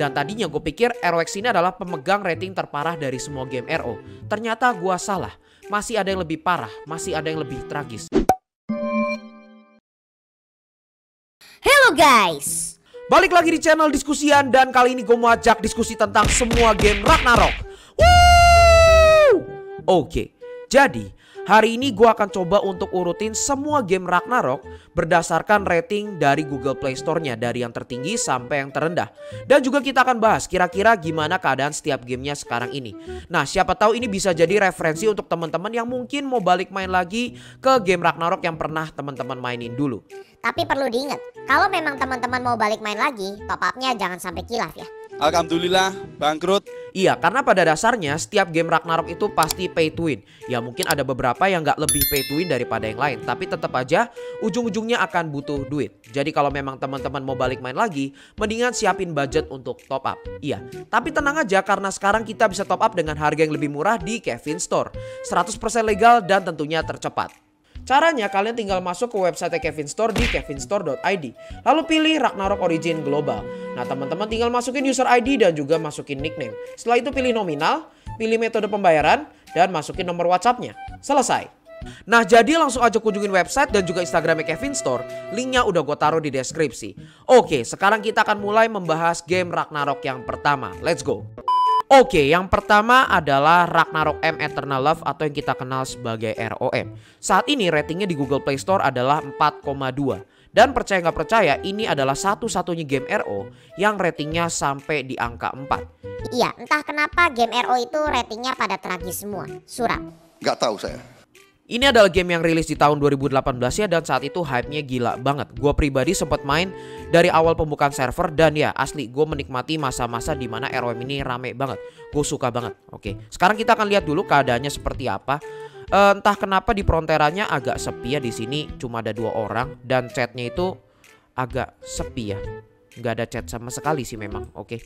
Dan tadinya gue pikir ROX ini adalah pemegang rating terparah dari semua game RO. Ternyata gue salah. Masih ada yang lebih parah, masih ada yang lebih tragis. Hello guys. Balik lagi di channel Diskusian, dan kali ini gue mau ajak diskusi tentang semua game Ragnarok. Oke, jadi hari ini gue akan coba untuk urutin semua game Ragnarok berdasarkan rating dari Google Play Store-nya, dari yang tertinggi sampai yang terendah. Dan juga kita akan bahas kira-kira gimana keadaan setiap gamenya sekarang ini. Nah, siapa tahu ini bisa jadi referensi untuk teman-teman yang mungkin mau balik main lagi ke game Ragnarok yang pernah teman-teman mainin dulu. Tapi perlu diingat, kalau memang teman-teman mau balik main lagi, top up-nya jangan sampai kilaf ya. Alhamdulillah bangkrut. Iya, karena pada dasarnya setiap game Ragnarok itu pasti pay to win. Ya mungkin ada beberapa yang nggak lebih pay to win daripada yang lain, tapi tetap aja ujung-ujungnya akan butuh duit. Jadi kalau memang teman-teman mau balik main lagi, mendingan siapin budget untuk top up. Iya, tapi tenang aja karena sekarang kita bisa top up dengan harga yang lebih murah di Kevin Store, 100% legal dan tentunya tercepat. Caranya kalian tinggal masuk ke website Kevin Store di kevinstore.id, lalu pilih Ragnarok Origin Global. Nah teman-teman tinggal masukin user ID dan juga masukin nickname. Setelah itu pilih nominal, pilih metode pembayaran, dan masukin nomor WhatsApp-nya. Selesai. Nah jadi langsung aja kunjungin website dan juga Instagramnya Kevin Store. Linknya udah gue taruh di deskripsi. Oke, sekarang kita akan mulai membahas game Ragnarok yang pertama. Let's go. Oke, yang pertama adalah Ragnarok M Eternal Love atau yang kita kenal sebagai ROM. Saat ini ratingnya di Google Play Store adalah 4,2. Dan percaya nggak percaya, ini adalah satu-satunya game RO yang ratingnya sampai di angka 4. Iya, entah kenapa game RO itu ratingnya pada tragis semua. Suram. Nggak tahu saya. Ini adalah game yang rilis di tahun 2018 ya, dan saat itu hype-nya gila banget. Gue pribadi sempat main dari awal pembukaan server, dan ya asli gue menikmati masa-masa dimana ROM ini rame banget. Gue suka banget. Oke, sekarang kita akan lihat dulu keadaannya seperti apa. Entah kenapa di Pronteranya agak sepi ya, di sini cuma ada 2 orang dan chatnya itu agak sepi ya. Nggak ada chat sama sekali sih memang. Oke,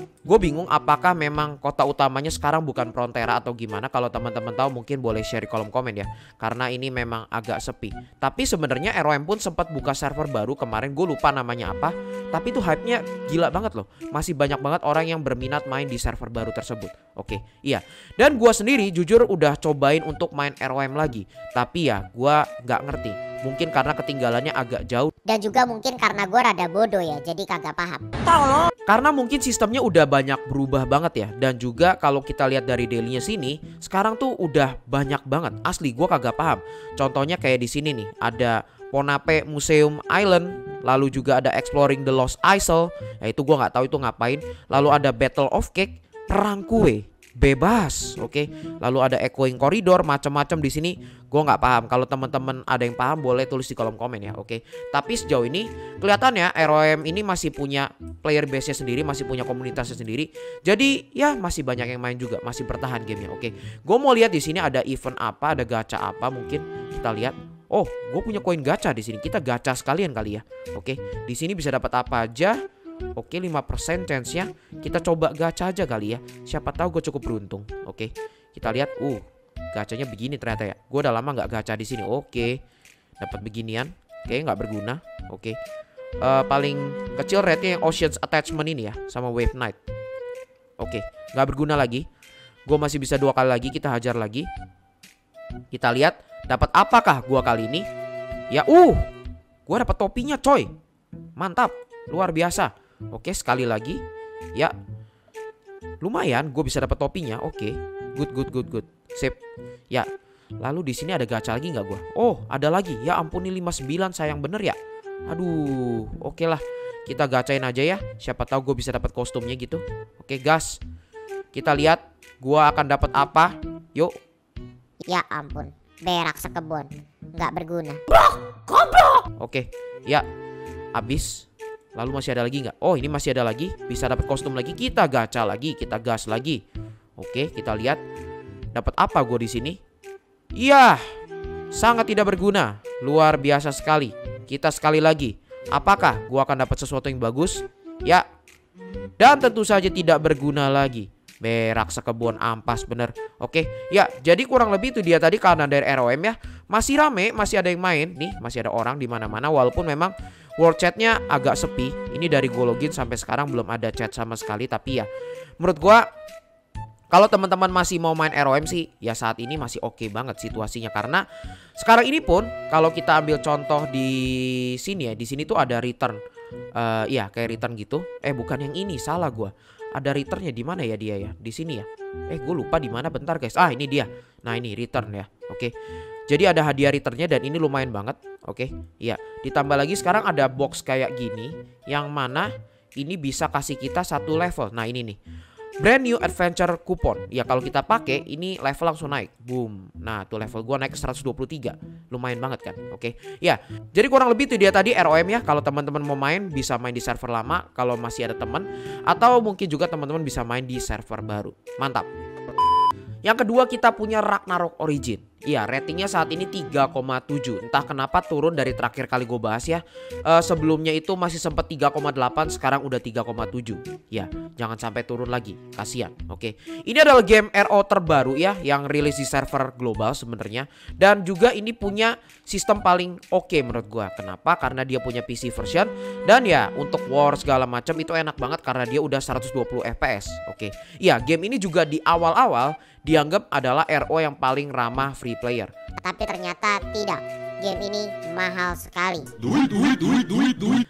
gue bingung apakah memang kota utamanya sekarang bukan Prontera atau gimana. Kalau teman-teman tahu mungkin boleh share di kolom komen ya, karena ini memang agak sepi. Tapi sebenarnya ROM pun sempat buka server baru kemarin, gue lupa namanya apa, tapi itu hype-nya gila banget loh. Masih banyak banget orang yang berminat main di server baru tersebut. Oke, iya. Dan gue sendiri jujur udah cobain untuk main ROM lagi, tapi ya gue nggak ngerti. Mungkin karena ketinggalannya agak jauh. Dan juga mungkin karena gue rada bodoh ya, jadi kagak paham. Tolong. Karena mungkin sistemnya udah banyak berubah banget ya. Dan juga kalau kita lihat dari dailynya sini, sekarang tuh udah banyak banget. Asli gue kagak paham. Contohnya kayak di sini nih, ada Ponape Museum Island. Lalu juga ada Exploring the Lost Isle. Ya itu gue gak tahu itu ngapain. Lalu ada Battle of Cake, perang kue bebas, oke. Lalu ada echoing koridor, macam-macam di sini. Gue nggak paham. Kalau teman-teman ada yang paham, boleh tulis di kolom komen ya, oke. Tapi sejauh ini kelihatannya ROM ini masih punya player base-nya sendiri, masih punya komunitasnya sendiri. Jadi ya masih banyak yang main juga, masih bertahan gamenya, oke. Gue mau lihat di sini ada event apa, ada gacha apa mungkin kita lihat. Oh, gue punya koin gacha di sini. Kita gacha sekalian kali ya, oke. Di sini bisa dapat apa aja. Oke, 5% chance-nya. Kita coba gacha aja kali ya. Siapa tahu gue cukup beruntung. Oke, kita lihat. Gacanya begini ternyata ya. Gue udah lama nggak gacha di sini. Oke, dapat beginian. Oke, nggak berguna. Oke, paling kecil rate-nya yang Ocean's Attachment ini ya, sama Wave Knight. Oke, nggak berguna lagi. Gue masih bisa 2 kali lagi. Kita hajar lagi. Kita lihat dapat apakah gue kali ini. Ya, gue dapat topinya coy. Mantap, luar biasa. Oke, sekali lagi. Ya, lumayan gue bisa dapat topinya. Oke, good. Sip. Ya, lalu di sini ada gacha lagi nggak gue? Oh, ada lagi. Ya ampun, ini 59 sayang bener ya. Aduh, oke lah. Kita gacain aja ya. Siapa tahu gue bisa dapat kostumnya gitu. Oke, gas. Kita lihat gue akan dapat apa. Yuk. Ya ampun, berak sekebon. Nggak berguna. Oke, ya. Abis. Lalu masih ada lagi nggak? Oh, ini masih ada lagi. Bisa dapat kostum lagi. Kita gacha lagi. Kita gas lagi. Oke, kita lihat dapat apa gue di sini. Iya, sangat tidak berguna. Luar biasa sekali. Kita sekali lagi. Apakah gue akan dapat sesuatu yang bagus? Ya. Dan tentu saja tidak berguna lagi. Berak sekebun ampas bener. Oke, ya, jadi kurang lebih itu dia tadi keadaan dari ROM ya. Masih rame, masih ada yang main. Nih, masih ada orang di mana-mana walaupun memang World chatnya agak sepi. Ini dari gue login sampai sekarang belum ada chat sama sekali. Tapi ya menurut gue kalau teman-teman masih mau main ROM sih, ya saat ini masih oke banget situasinya. Karena sekarang ini pun kalau kita ambil contoh di sini ya, di sini tuh ada return. Ya kayak return gitu. Bukan yang ini, salah gua. Ada returnnya di mana ya dia ya? Di sini ya. Gue lupa di mana, bentar guys. Ah, ini dia. Nah, ini return ya. Oke. Jadi ada hadiah returnnya dan ini lumayan banget. Oke. Iya, ditambah lagi sekarang ada box kayak gini yang mana ini bisa kasih kita satu level. Nah, ini nih. Brand new adventure coupon. Ya kalau kita pakai ini level langsung naik. Boom. Nah, tuh level gua naik 123. Lumayan banget kan? Oke. Ya. Jadi kurang lebih itu dia tadi ROM ya. Kalau teman-teman mau main bisa main di server lama kalau masih ada teman, atau mungkin juga teman-teman bisa main di server baru. Mantap. Yang kedua kita punya Ragnarok Origin. Iya, ratingnya saat ini 3,7. Entah kenapa turun dari terakhir kali gue bahas ya. Sebelumnya itu masih sempat 3,8, sekarang udah 3,7. Ya, jangan sampai turun lagi, kasihan. Oke. Ini adalah game RO terbaru ya yang rilis di server global sebenarnya, dan juga ini punya sistem paling oke menurut gue. Kenapa? Karena dia punya PC version, dan ya untuk war segala macam itu enak banget karena dia udah 120 FPS. Oke. Iya, game ini juga di awal-awal dianggap adalah RO yang paling ramah free player. Tapi ternyata tidak. Game ini mahal sekali. Duit.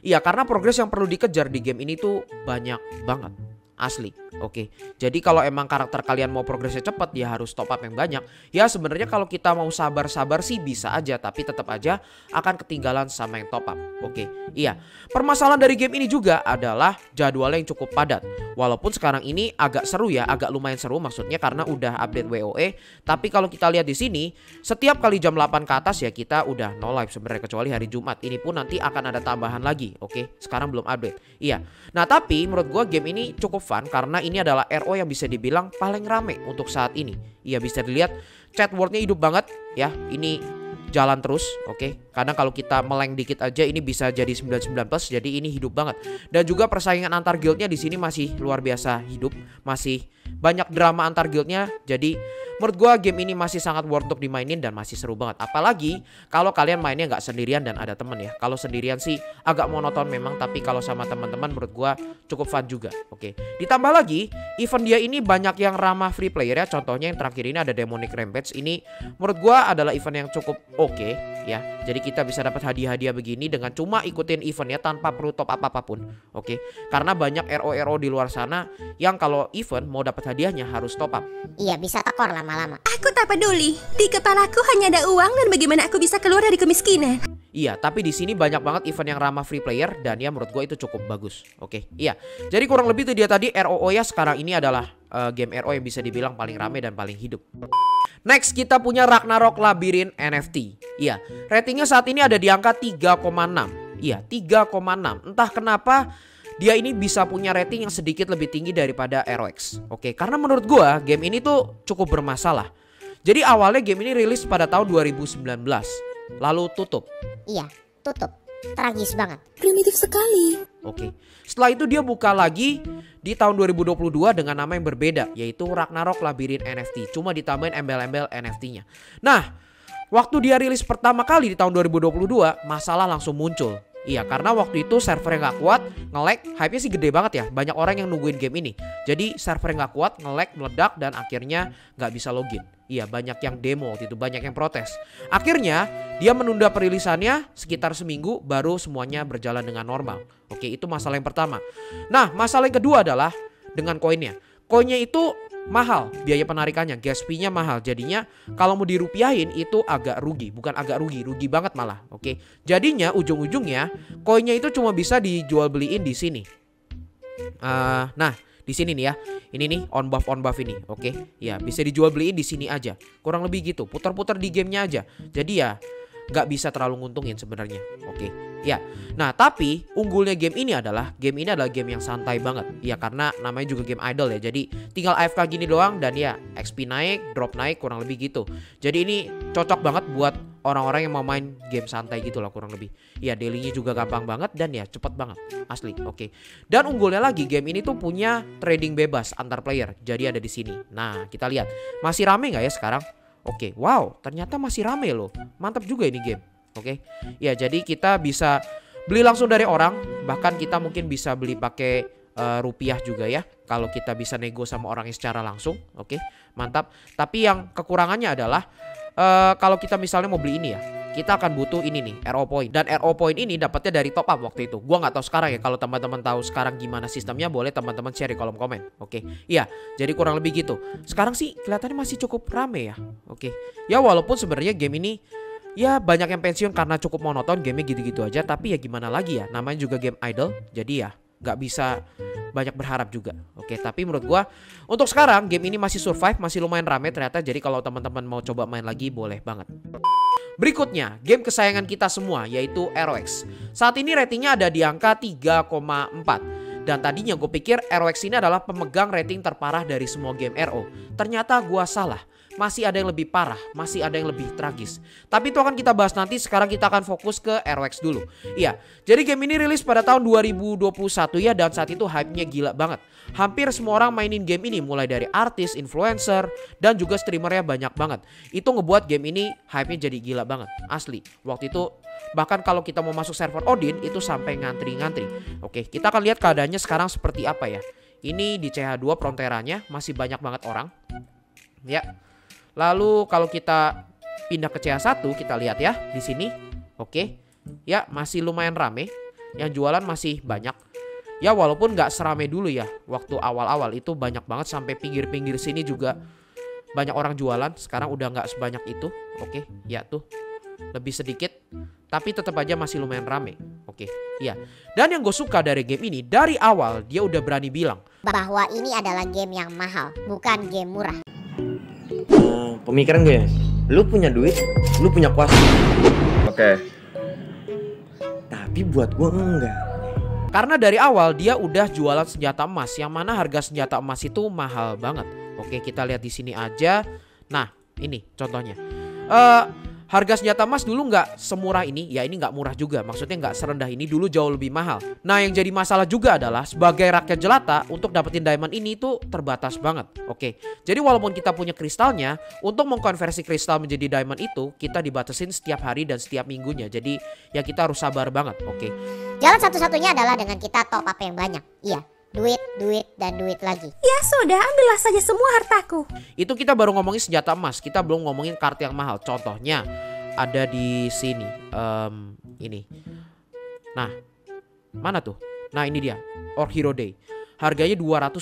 Iya, karena progres yang perlu dikejar di game ini tuh banyak banget. Asli. Oke. Jadi kalau emang karakter kalian mau progresnya cepat, ya harus top up yang banyak. Ya sebenarnya kalau kita mau sabar-sabar sih bisa aja, tapi tetap aja akan ketinggalan sama yang top up. Oke. Iya. Permasalahan dari game ini juga adalah jadwalnya yang cukup padat. Walaupun sekarang ini agak seru ya, agak lumayan seru maksudnya karena udah update WOE. Tapi kalau kita lihat di sini, setiap kali jam 8 ke atas ya kita udah no live sebenarnya, kecuali hari Jumat. Ini pun nanti akan ada tambahan lagi. Oke, sekarang belum update. Iya. Nah, tapi menurut gua game ini cukup fun karena ini adalah RO yang bisa dibilang paling rame untuk saat ini. Iya, bisa dilihat chat wordnya hidup banget ya. Ini jalan terus, oke. Karena kalau kita meleng dikit aja ini bisa jadi 99+, jadi ini hidup banget. Dan juga persaingan antar guildnya di sini masih luar biasa hidup, masih banyak drama antar guildnya. Jadi menurut gua game ini masih sangat worth untuk dimainin dan masih seru banget. Apalagi kalau kalian mainnya nggak sendirian dan ada temen ya. Kalau sendirian sih agak monoton memang, tapi kalau sama teman-teman menurut gua cukup fun juga, oke. Ditambah lagi event dia ini banyak yang ramah free player ya. Contohnya yang terakhir ini ada demonic rampage. Ini menurut gua adalah event yang cukup oke ya, jadi kita bisa dapat hadiah-hadiah begini dengan cuma ikutin eventnya tanpa perlu top up apapun. Oke, karena banyak RO-RO di luar sana yang kalau event mau dapat hadiahnya harus top up. Iya, bisa tekor lama-lama. Aku tak peduli, di kepalaku hanya ada uang dan bagaimana aku bisa keluar dari kemiskinan. Iya, tapi di sini banyak banget event yang ramah free player dan ya menurut gue itu cukup bagus. Oke, iya. Jadi kurang lebih itu dia tadi ROO ya. Sekarang ini adalah game RO yang bisa dibilang paling rame dan paling hidup. Next kita punya Ragnarok Labyrinth NFT. Iya, ratingnya saat ini ada di angka 3,6. Iya, 3,6. Entah kenapa dia ini bisa punya rating yang sedikit lebih tinggi daripada ROX. Oke, karena menurut gua game ini tuh cukup bermasalah. Jadi awalnya game ini rilis pada tahun 2019, lalu tutup. Iya, tutup. Tragis banget. Primitif sekali. Oke. Setelah itu dia buka lagi di tahun 2022 dengan nama yang berbeda, yaitu Ragnarok Labyrinth NFT. Cuma ditambahin embel-embel NFT-nya. Nah, waktu dia rilis pertama kali di tahun 2022, masalah langsung muncul. Iya, karena waktu itu servernya nggak kuat, nge-lag. Hype-nya sih gede banget ya, banyak orang yang nungguin game ini. Jadi servernya nggak kuat, nge-lag, meledak, dan akhirnya nggak bisa login. Iya, banyak yang demo waktu itu, banyak yang protes. Akhirnya dia menunda perilisannya sekitar seminggu, baru semuanya berjalan dengan normal. Oke, itu masalah yang pertama. Nah, masalah yang kedua adalah dengan koinnya. Koinnya itu mahal, biaya penarikannya, gas fee-nya mahal. Jadinya kalau mau dirupiahin itu agak rugi. Bukan agak rugi, rugi banget malah. Oke. Jadinya ujung-ujungnya koinnya itu cuma bisa dijual beliin di sini. Nah, di sini nih ya. Ini nih on buff ini. Oke. Ya, bisa dijual beliin di sini aja. Kurang lebih gitu. Putar-putar di gamenya aja. Jadi ya nggak bisa terlalu nguntungin sebenarnya. Oke. Ya. Nah, tapi unggulnya game ini adalah game yang santai banget. Ya, karena namanya juga game idle ya. Jadi tinggal AFK gini doang dan ya XP naik, drop naik kurang lebih gitu. Jadi ini cocok banget buat orang-orang yang mau main game santai gitu lah kurang lebih. Ya, dailynya juga gampang banget dan ya cepet banget. Asli. Oke. Dan unggulnya lagi game ini tuh punya trading bebas antar player. Jadi ada di sini. Nah, kita lihat. Masih rame nggak ya sekarang? Oke. Wow, ternyata masih rame loh. Mantap juga ini game. Oke, ya jadi kita bisa beli langsung dari orang. Bahkan kita mungkin bisa beli pakai rupiah juga ya, kalau kita bisa nego sama orangnya secara langsung. Oke, mantap. Tapi yang kekurangannya adalah kalau kita misalnya mau beli ini ya, kita akan butuh ini nih, RO point. Dan RO point ini dapatnya dari top up waktu itu. Gua nggak tahu sekarang ya. Kalau teman-teman tahu sekarang gimana sistemnya, boleh teman-teman share di kolom komen. Oke, iya. Jadi kurang lebih gitu. Sekarang sih kelihatannya masih cukup rame ya. Oke, ya walaupun sebenarnya game ini ya banyak yang pensiun karena cukup monoton, gamenya gitu-gitu aja. Tapi ya gimana lagi ya, namanya juga game idle. Jadi ya gak bisa banyak berharap juga. Oke, tapi menurut gue untuk sekarang game ini masih survive, masih lumayan rame ternyata. Jadi kalau teman-teman mau coba main lagi boleh banget. Berikutnya, game kesayangan kita semua yaitu ROX. Saat ini ratingnya ada di angka 3,4. Dan tadinya gue pikir ROX ini adalah pemegang rating terparah dari semua game RO. Ternyata gue salah. Masih ada yang lebih parah. Masih ada yang lebih tragis. Tapi itu akan kita bahas nanti. Sekarang kita akan fokus ke ROX dulu. Iya. Jadi game ini rilis pada tahun 2021 ya. Dan saat itu hype-nya gila banget. Hampir semua orang mainin game ini. Mulai dari artis, influencer, dan juga streamernya banyak banget. Itu ngebuat game ini hype-nya jadi gila banget. Asli. Waktu itu bahkan kalau kita mau masuk server Odin itu sampai ngantri-ngantri. Oke, kita akan lihat keadaannya sekarang seperti apa ya. Ini di CH2 Pronteranya masih banyak banget orang. Ya. Lalu kalau kita pindah ke CH1 kita lihat ya di sini. Oke. Ya, masih lumayan rame. Yang jualan masih banyak. Ya, walaupun nggak serame dulu ya. Waktu awal-awal itu banyak banget, sampai pinggir-pinggir sini juga banyak orang jualan. Sekarang udah nggak sebanyak itu. Oke, ya tuh. Lebih sedikit, tapi tetap aja masih lumayan rame. Oke, iya. Dan yang gue suka dari game ini, dari awal dia udah berani bilang bahwa ini adalah game yang mahal, bukan game murah. Pemikiran gue, lu punya duit, lu punya kuasa. Oke. Tapi buat gue enggak. Karena dari awal dia udah jualan senjata emas, yang mana harga senjata emas itu mahal banget. Oke, kita lihat di sini aja. Nah, ini contohnya. Harga senjata emas dulu nggak semurah ini. Ya ini nggak murah juga. Maksudnya nggak serendah ini. Dulu jauh lebih mahal. Nah yang jadi masalah juga adalah sebagai rakyat jelata, untuk dapetin diamond ini itu terbatas banget. Oke. Jadi walaupun kita punya kristalnya, untuk mengkonversi kristal menjadi diamond itu kita dibatasin setiap hari dan setiap minggunya. Jadi ya kita harus sabar banget. Oke. Jalan satu-satunya adalah dengan kita top up yang banyak. Iya. Duit, duit, dan duit lagi. Ya sudah, ambillah saja semua hartaku. Itu kita baru ngomongin senjata emas. Kita belum ngomongin kartu yang mahal. Contohnya ada di sini. Ini. Nah, mana tuh? Nah ini dia, Orc Hero Day. Harganya 275.000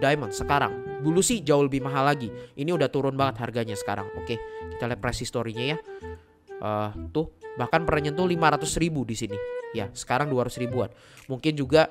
diamond sekarang. Dulu sih jauh lebih mahal lagi. Ini udah turun banget harganya sekarang. Oke, kita lihat price historinya ya. Tuh, bahkan pernah nyentuh 500.000 di sini. Ya, sekarang 200.000-an. Mungkin juga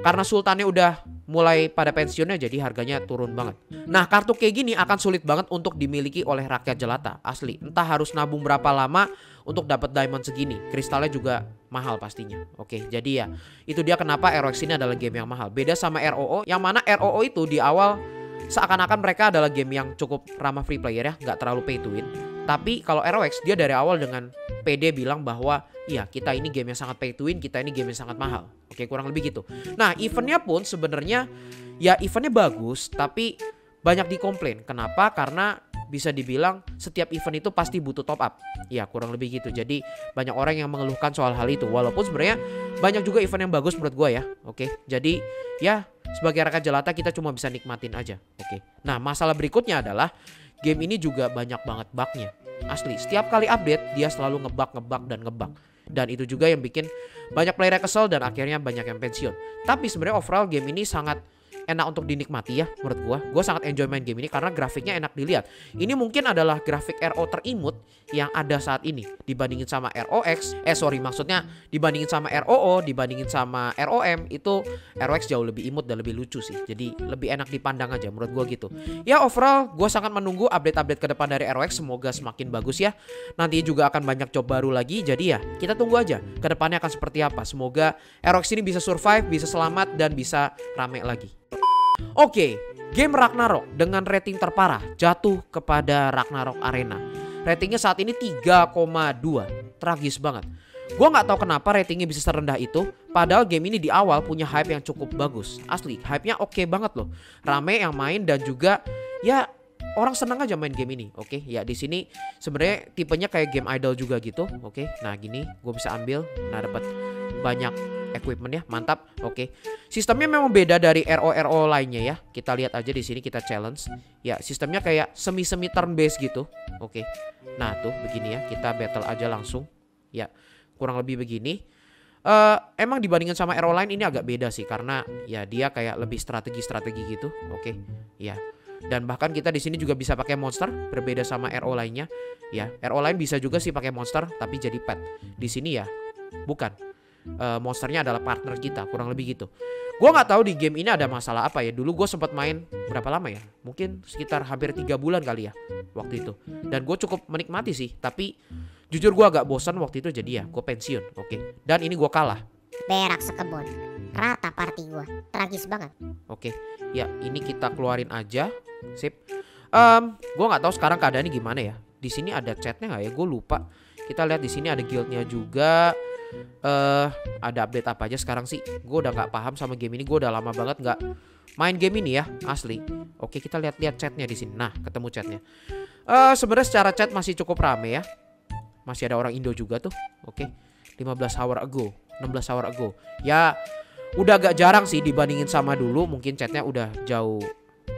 karena sultannya udah mulai pada pensiunnya, jadi harganya turun banget. Nah, kartu kayak gini akan sulit banget untuk dimiliki oleh rakyat jelata. Asli, entah harus nabung berapa lama untuk dapat diamond segini. Kristalnya juga mahal pastinya. Oke, jadi ya itu dia kenapa ROX ini adalah game yang mahal. Beda sama ROO, yang mana ROO itu di awal seakan-akan mereka adalah game yang cukup ramah free player ya, nggak terlalu pay to win. Tapi kalau ROX dia dari awal dengan PD bilang bahwa iya kita ini game yang sangat pay to win, kita ini game yang sangat mahal. Oke, kurang lebih gitu. Nah eventnya pun sebenarnya ya eventnya bagus, tapi banyak dikomplain. Kenapa? Karena bisa dibilang setiap event itu pasti butuh top up. Ya kurang lebih gitu. Jadi banyak orang yang mengeluhkan soal hal itu. Walaupun sebenarnya banyak juga event yang bagus menurut gue ya. Oke, jadi ya sebagai rakyat jelata kita cuma bisa nikmatin aja. Oke. Nah masalah berikutnya adalah game ini juga banyak banget bugnya. Asli, setiap kali update dia selalu ngebug. Dan itu juga yang bikin banyak player kesel dan akhirnya banyak yang pensiun. Tapi sebenarnya overall game ini sangat enak untuk dinikmati ya menurut gua. Gua sangat enjoy main game ini karena grafiknya enak dilihat. Ini mungkin adalah grafik RO terimut yang ada saat ini dibandingin sama ROX. Dibandingin sama ROO, dibandingin sama ROM, itu ROX jauh lebih imut dan lebih lucu sih. Jadi lebih enak dipandang aja menurut gua gitu. Ya overall gua sangat menunggu update-update ke depan dari ROX, semoga semakin bagus ya. Nanti juga akan banyak job baru lagi, jadi ya kita tunggu aja ke depannya akan seperti apa. Semoga ROX ini bisa survive, bisa selamat dan bisa rame lagi. Oke, game Ragnarok dengan rating terparah jatuh kepada Ragnarok Arena. Ratingnya saat ini 3,2. Tragis banget. Gua nggak tahu kenapa ratingnya bisa serendah itu. Padahal game ini di awal punya hype yang cukup bagus. Asli, hype-nya oke banget loh. Rame yang main dan juga ya orang senang aja main game ini. Oke, ya di sini sebenarnya tipenya kayak game idol juga gitu. Oke, nah gini gue bisa ambil. Nah dapat banyak equipment ya, mantap. Oke. Sistemnya memang beda dari RO-RO lainnya ya. Kita lihat aja di sini, kita challenge. Ya, sistemnya kayak semi-semi turn based gitu. Oke. Nah, tuh begini ya. Kita battle aja langsung. Ya, kurang lebih begini. Emang dibandingkan sama RO lain ini agak beda sih, karena ya dia kayak lebih strategi-strategi gitu. Oke. Ya. Dan bahkan kita di sini juga bisa pakai monster, berbeda sama RO lainnya. Ya, RO lain bisa juga sih pakai monster tapi jadi pet. Di sini ya, bukan. Monsternya adalah partner kita, kurang lebih gitu. Gue nggak tahu di game ini ada masalah apa ya. Dulu gue sempat main berapa lama ya? Mungkin sekitar hampir 3 bulan kali ya waktu itu. Dan gue cukup menikmati sih, tapi jujur gue agak bosan waktu itu, jadi ya gue pensiun. Oke. Dan ini gue kalah. Berak sekebon, rata party gue, tragis banget. Oke. Ya ini kita keluarin aja, sip. Gue nggak tahu sekarang keadaannya gimana ya. Di sini ada chatnya nggak ya? Gue lupa. Kita lihat di sini ada guildnya juga. Ada update apa aja sekarang sih? Gue udah nggak paham sama game ini. Gue udah lama banget nggak main game ini ya, asli. Oke, kita lihat-lihat chatnya di sini. Nah, ketemu chatnya. Sebenarnya secara chat masih cukup rame ya. Masih ada orang Indo juga tuh. Oke, 15 hour ago, 16 hour ago. Ya, udah agak jarang sih dibandingin sama dulu. Mungkin chatnya udah jauh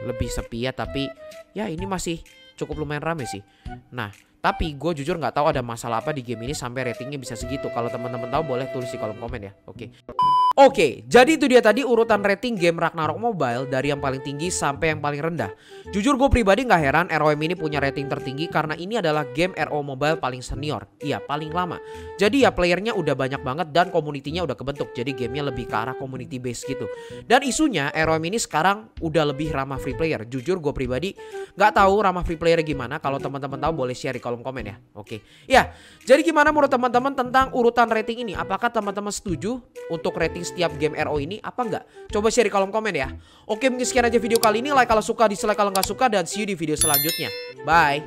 lebih sepi ya. Tapi ya ini masih cukup lumayan rame sih. Nah, tapi gue jujur nggak tahu ada masalah apa di game ini sampai ratingnya bisa segitu. Kalau teman-teman tahu boleh tulis di kolom komen ya. Oke. Oke, jadi itu dia tadi urutan rating game Ragnarok Mobile dari yang paling tinggi sampai yang paling rendah. Jujur gue pribadi nggak heran ROM ini punya rating tertinggi karena ini adalah game RO Mobile paling senior. Iya, paling lama. Jadi ya playernya udah banyak banget dan komunitinya udah kebentuk. Jadi gamenya lebih ke arah community based gitu. Dan isunya ROM ini sekarang udah lebih ramah free player. Jujur gue pribadi nggak tahu ramah free player gimana. Kalau teman-teman tahu boleh share di kolom komen ya. Oke. Ya, jadi gimana menurut teman-teman tentang urutan rating ini? Apakah teman-teman setuju untuk rating setiap game RO ini apa enggak? Coba share di kolom komen ya. Oke, mungkin sekian aja video kali ini. Like kalau suka, dislike kalau nggak suka, dan see you di video selanjutnya. Bye.